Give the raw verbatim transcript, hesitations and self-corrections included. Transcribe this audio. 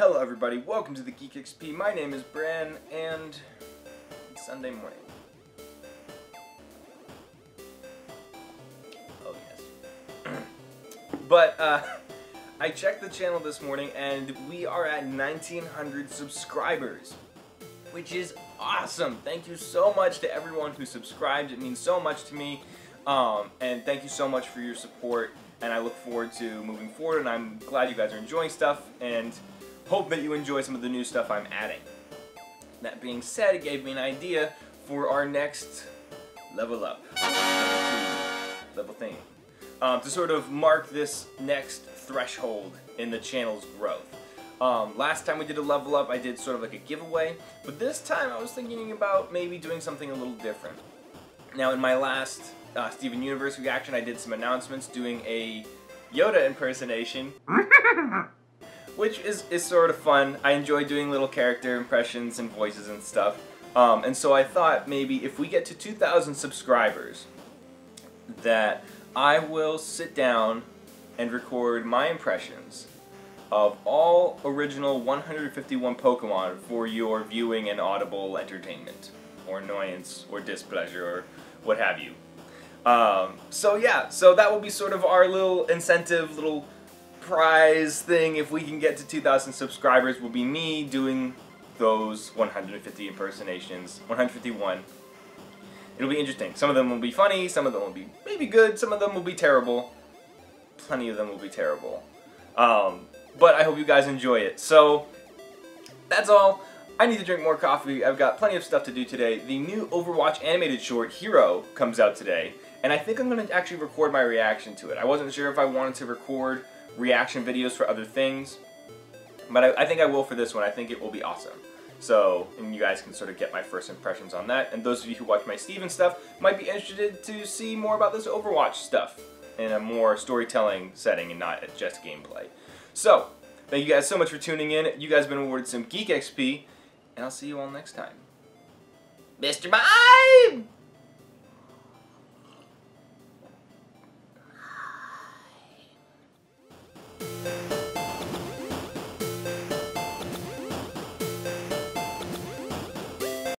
Hello everybody, welcome to the GeekXP. My name is Bran, and it's Sunday morning. Oh yes. But uh, I checked the channel this morning and we are at nineteen hundred subscribers, which is awesome. Thank you so much to everyone who subscribed. It means so much to me. Um, and thank you so much for your support, and I look forward to moving forward, and I'm glad you guys are enjoying stuff, and hope that you enjoy some of the new stuff I'm adding. That being said, it gave me an idea for our next level up, level thing, um, to sort of mark this next threshold in the channel's growth. Um, last time we did a level up, I did sort of like a giveaway, but this time I was thinking about maybe doing something a little different. Now in my last uh, Steven Universe reaction, I did some announcements doing a Yoda impersonation. Which is, is sort of fun. I enjoy doing little character impressions and voices and stuff. Um, and so I thought maybe if we get to two thousand subscribers, that I will sit down and record my impressions of all original one hundred fifty-one Pokemon for your viewing and audible entertainment, or annoyance, or displeasure, or what have you. Um, so yeah, so that will be sort of our little incentive, little prize thing. If we can get to two thousand subscribers, will be me doing those one hundred fifty impersonations, one hundred fifty-one. It'll be interesting. Some of them will be funny, some of them will be maybe good, some of them will be terrible. Plenty of them will be terrible. Um, but I hope you guys enjoy it. So, that's all. I need to drink more coffee. I've got plenty of stuff to do today. The new Overwatch animated short, Hero, comes out today, and I think I'm going to actually record my reaction to it. I wasn't sure if I wanted to record reaction videos for other things, but I, I think I will for this one. I think it will be awesome. So, and you guys can sort of get my first impressions on that, and those of you who watch my Steven stuff might be interested to see more about this Overwatch stuff in a more storytelling setting and not just gameplay. So, thank you guys so much for tuning in. You guys have been awarded some Geek X P, and I'll see you all next time. Mister Bye!